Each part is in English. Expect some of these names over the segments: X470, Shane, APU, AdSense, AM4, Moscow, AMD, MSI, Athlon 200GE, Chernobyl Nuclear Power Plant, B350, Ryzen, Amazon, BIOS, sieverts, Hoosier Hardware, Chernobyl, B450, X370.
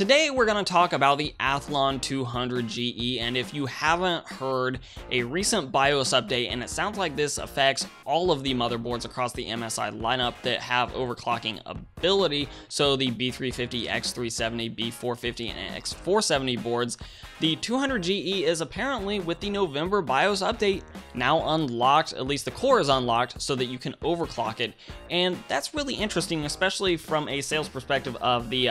Today we're going to talk about the Athlon 200GE, and if you haven't heard a recent BIOS update, and it sounds like this affects all of the motherboards across the MSI lineup that have overclocking ability, so the B350, X370, B450, and X470 boards, the 200GE is apparently, with the November BIOS update, now unlocked. At least the core is unlocked so that you can overclock it, and that's really interesting, especially from a sales perspective of the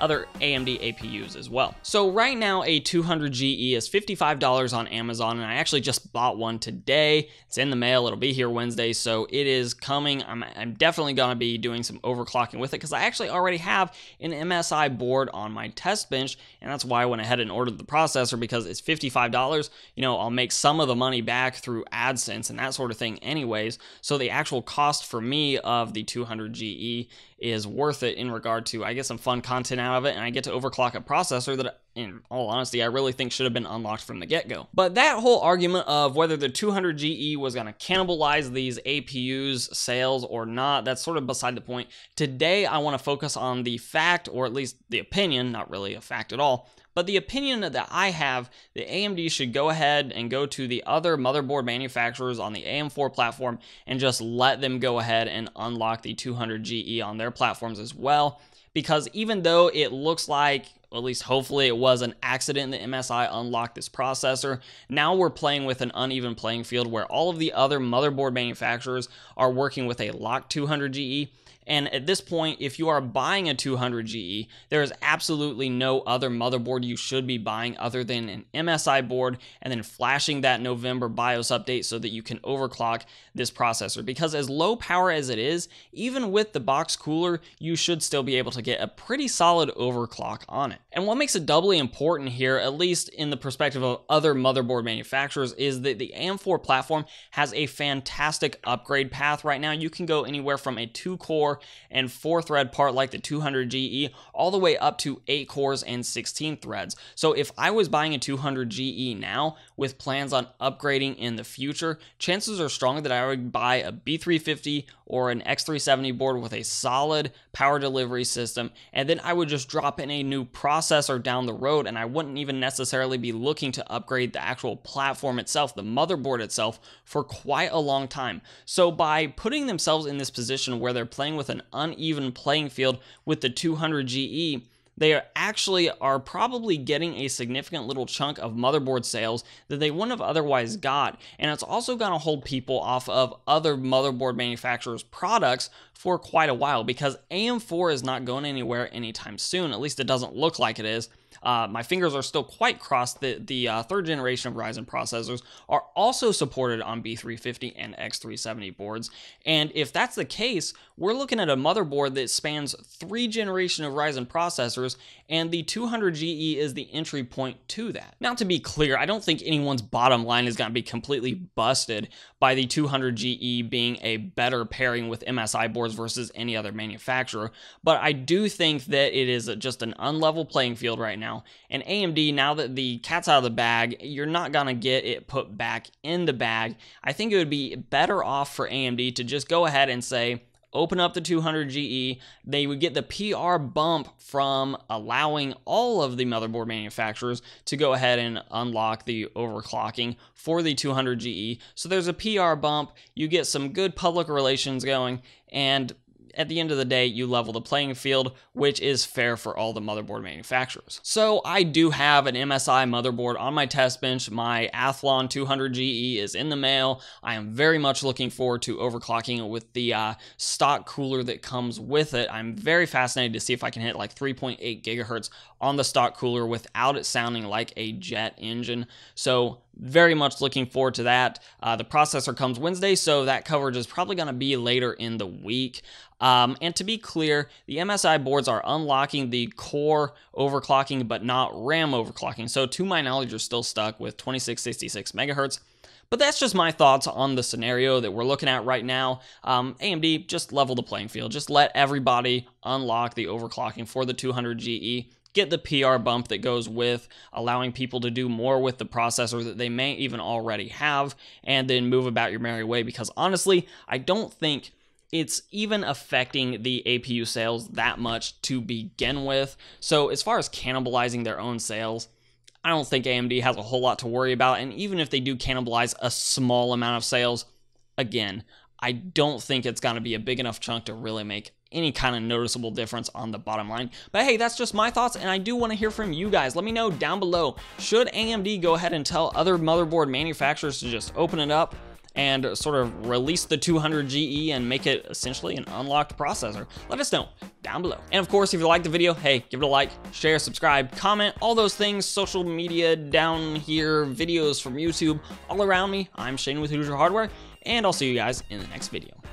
other AMD APUs as well. So right now a 200GE is $55 on Amazon, and I actually just bought one today. It's in the mail, it'll be here Wednesday, so it is coming. I'm definitely gonna be doing some overclocking with it because I actually already have an MSI board on my test bench, and that's why I went ahead and ordered the processor, because it's $55. You know, I'll make some of the money back through AdSense and that sort of thing anyways, so the actual cost for me of the 200GE is worth it in regard to I get some fun content out of it, and I get to overclock a processor that, in all honesty, I really think should have been unlocked from the get-go. But that whole argument of whether the 200GE was going to cannibalize these APUs sales or not, that's sort of beside the point. Today I want to focus on the fact, or at least the opinion, not really a fact at all, but the opinion that I have that AMD should go ahead and go to the other motherboard manufacturers on the AM4 platform and just let them go ahead and unlock the 200GE on their platforms as well. Because even though it looks like, at least hopefully it was an accident that MSI unlocked this processor, now we're playing with an uneven playing field where all of the other motherboard manufacturers are working with a locked 200GE. And at this point, if you are buying a 200GE, there is absolutely no other motherboard you should be buying other than an MSI board, and then flashing that November BIOS update so that you can overclock this processor. Because as low power as it is, even with the box cooler, you should still be able to get a pretty solid overclock on it. And what makes it doubly important here, at least in the perspective of other motherboard manufacturers, is that the AM4 platform has a fantastic upgrade path right now. You can go anywhere from a 2-core and 4-thread part like the 200GE all the way up to 8 cores and 16 threads. So if I was buying a 200GE now with plans on upgrading in the future, chances are strong that I would buy a B350 or an X370 board with a solid power delivery system, and then I would just drop in a new processor down the road, and I wouldn't even necessarily be looking to upgrade the actual platform itself, the motherboard itself, for quite a long time. So by putting themselves in this position where they're playing with an uneven playing field with the 200GE, they actually are probably getting a significant little chunk of motherboard sales that they wouldn't have otherwise got, and it's also going to hold people off of other motherboard manufacturers' products for quite a while, because AM4 is not going anywhere anytime soon. At least it doesn't look like it is. My fingers are still quite crossed that the third generation of Ryzen processors are also supported on B350 and X370 boards. And if that's the case, we're looking at a motherboard that spans 3 generations of Ryzen processors, and the 200GE is the entry point to that. Now, to be clear, I don't think anyone's bottom line is going to be completely busted by the 200GE being a better pairing with MSI boards versus any other manufacturer, but I do think that it is just an unlevel playing field right now. And AMD, now that the cat's out of the bag, you're not going to get it put back in the bag. I think it would be better off for AMD to just go ahead and say, open up the 200GE, they would get the PR bump from allowing all of the motherboard manufacturers to go ahead and unlock the overclocking for the 200GE. So there's a PR bump, you get some good public relations going, and at the end of the day, you level the playing field, which is fair for all the motherboard manufacturers. So I do have an MSI motherboard on my test bench. My Athlon 200GE is in the mail. I am very much looking forward to overclocking it with the stock cooler that comes with it. I'm very fascinated to see if I can hit like 3.8 gigahertz on the stock cooler without it sounding like a jet engine. So very much looking forward to that. The processor comes Wednesday, so that coverage is probably going to be later in the week. And to be clear, the MSI boards are unlocking the core overclocking, but not RAM overclocking. So to my knowledge, you're still stuck with 2666 megahertz. But that's just my thoughts on the scenario that we're looking at right now. AMD, just level the playing field. Just let everybody unlock the overclocking for the 200GE. Get the PR bump that goes with allowing people to do more with the processor that they may even already have, and then move about your merry way, because honestly, I don't think it's even affecting the APU sales that much to begin with. So as far as cannibalizing their own sales, I don't think AMD has a whole lot to worry about. And even if they do cannibalize a small amount of sales, again, I don't think it's going to be a big enough chunk to really make any kind of noticeable difference on the bottom line. But hey, that's just my thoughts, and I do want to hear from you guys. Let me know down below, should AMD go ahead and tell other motherboard manufacturers to just open it up and sort of release the 200GE and make it essentially an unlocked processor? Let us know down below. And of course, if you liked the video, hey, give it a like, share, subscribe, comment, all those things, social media down here, videos from YouTube, all around me. I'm Shane with Hoosier Hardware, and I'll see you guys in the next video.